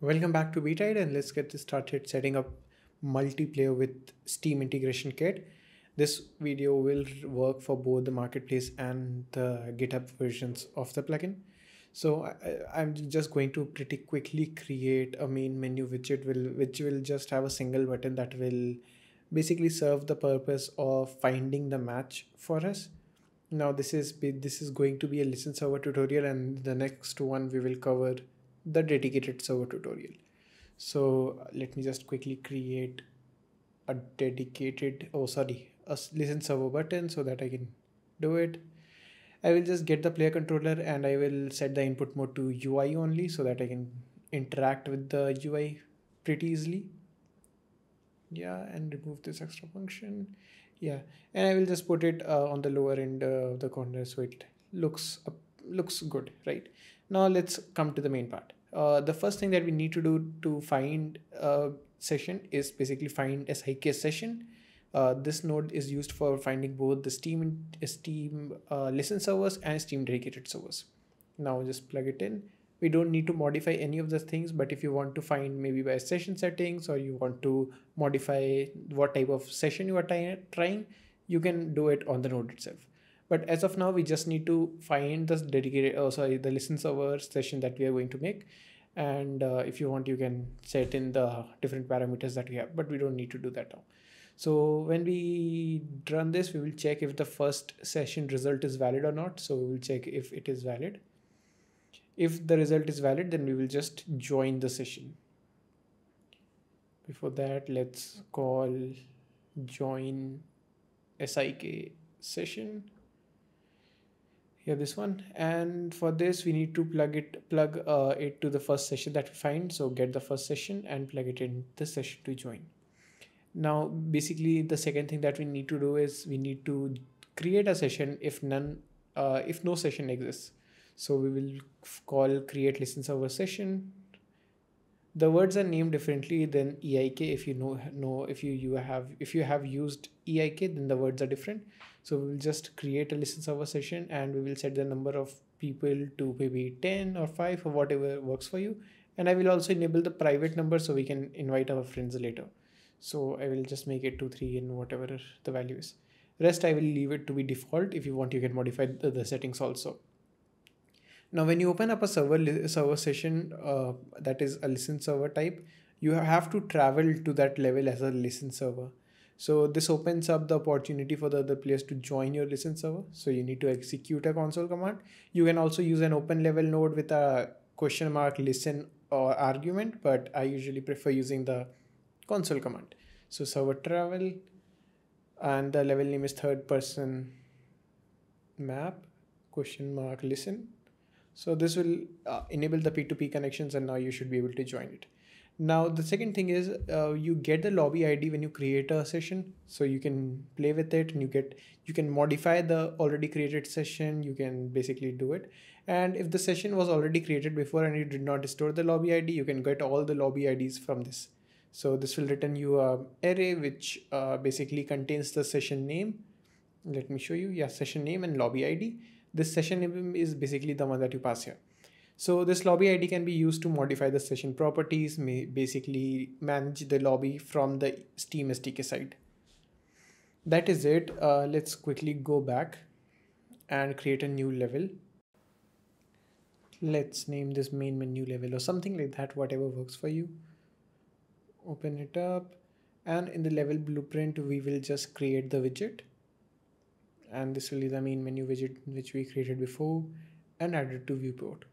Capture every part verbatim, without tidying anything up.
Welcome back to Betide, and let's get started setting up multiplayer with Steam integration kit. This video will work for both the marketplace and the GitHub versions of the plugin. So I, I'm just going to pretty quickly create a main menu widget will which will just have a single button that will basically serve the purpose of finding the match for us. Now this is this is going to be a listen server tutorial, and the next one we will cover the dedicated server tutorial. So let me just quickly create a dedicated oh sorry a listen server button so that I can do it. I will just get the player controller and I will set the input mode to U I only so that I can interact with the U I pretty easily. Yeah, and remove this extra function. Yeah, and I will just put it uh, on the lower end of the corner so it looks up, looks good, right? Now let's come to the main part. Uh, the first thing that we need to do to find a session is basically find S I K session. Uh, this node is used for finding both the Steam, Steam uh, listen servers and Steam dedicated servers. Now just plug it in. We don't need to modify any of the things, but if you want to find maybe by session settings or you want to modify what type of session you are trying, you can do it on the node itself. But as of now, we just need to find the dedicated, oh, sorry, the listen server session that we are going to make. And uh, if you want, you can set in the different parameters that we have, but we don't need to do that now. So when we run this, we will check if the first session result is valid or not. So we will check if it is valid. If the result is valid, then we will just join the session. Before that, let's call join S I K session. Yeah, this one. And for this, we need to plug it plug uh, it to the first session that we find. So get the first session and plug it in the session to join. Now, basically, the second thing that we need to do is we need to create a session if none, uh, if no session exists. So we will call create listen server session. The words are named differently than E I K. If you know, know if you, you have if you have used E I K, then the words are different. So we will just create a listen server session and we will set the number of people to maybe ten or five or whatever works for you. And I will also enable the private number so we can invite our friends later. So I will just make it two, three and whatever the value is. Rest I will leave it to be default. If you want, you can modify the, the settings also. Now, when you open up a server server session uh, that is a listen server type, you have to travel to that level as a listen server. So this opens up the opportunity for the other players to join your listen server. So you need to execute a console command. You can also use an open level node with a question mark listen or argument, but I usually prefer using the console command. So server travel, and the level name is third person map question mark listen. So this will uh, enable the P two P connections, and now you should be able to join it. Now the second thing is uh, you get the lobby I D when you create a session, so you can play with it and you get you can modify the already created session. You can basically do it, and if the session was already created before and you did not store the lobby I D, you can get all the lobby I Ds from this. So this will return you an array which uh, basically contains the session name. Let me show you. Yeah, session name and lobby I D. This session name is basically the one that you pass here. So this lobby I D can be used to modify the session properties, may basically manage the lobby from the Steam S D K side. That is it. Uh, let's quickly go back and create a new level. Let's name this main menu level or something like that, whatever works for you. Open it up, and in the level blueprint, we will just create the widget. And this will be the main menu widget which we created before and added to viewport.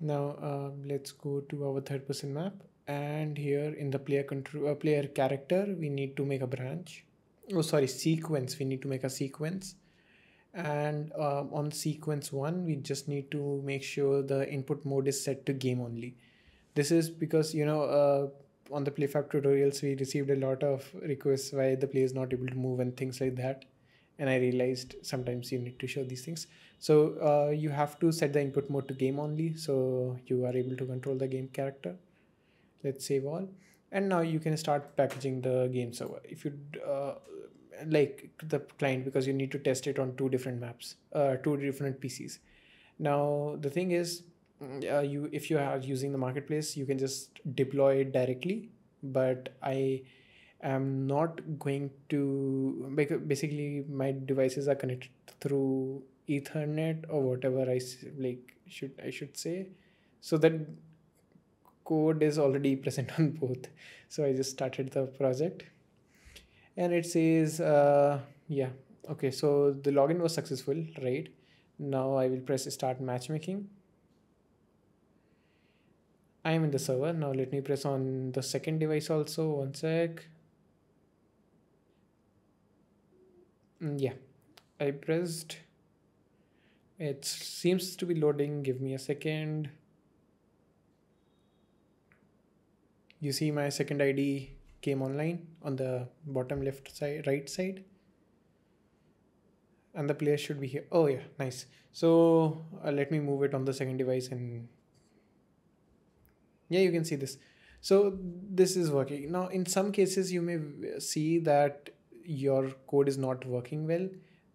Now uh, let's go to our third person map, and here in the player control uh, player character we need to make a branch oh sorry sequence we need to make a sequence, and uh, on sequence one we just need to make sure the input mode is set to game only. This is because you know uh, on the PlayFab tutorials we received a lot of requests why the player is not able to move and things like that, and I realized sometimes you need to show these things. So uh, you have to set the input mode to game only so you are able to control the game character. Let's save all, and now you can start packaging the game server if you uh, like the client, because you need to test it on two different maps, uh, two different P Cs. Now the thing is uh, you if you are using the marketplace, you can just deploy it directly. But I am not going to, basically my devices are connected through Ethernet or whatever I like should I should say. So that code is already present on both. So I just started the project, and it says uh, yeah, okay, so the login was successful, right? Now I will press start matchmaking. I am in the server. Now let me press on the second device also, one sec. Yeah, I pressed. It seems to be loading. Give me a second. You see my second I D came online on the bottom left side, right side. And the player should be here. Oh yeah, nice. So uh, let me move it on the second device, and yeah, you can see this. So this is working. Now in some cases you may see that your code is not working well.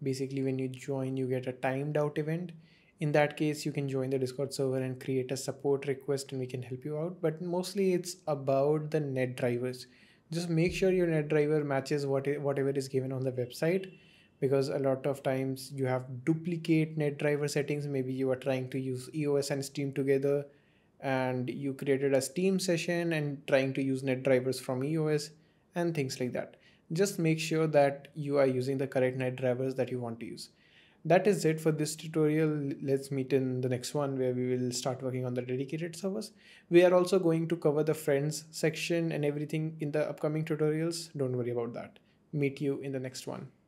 Basically when you join, you get a timed out event. In that case, you can join the Discord server and create a support request and we can help you out. But mostly it's about the net drivers. Just make sure your net driver matches what whatever is given on the website, because a lot of times you have duplicate net driver settings. Maybe you are trying to use E O S and Steam together, and you created a Steam session and trying to use net drivers from E O S and things like that. Just make sure that you are using the correct net drivers that you want to use. That is it for this tutorial. Let's meet in the next one, where we will start working on the dedicated servers. We are also going to cover the friends section and everything in the upcoming tutorials. Don't worry about that. Meet you in the next one.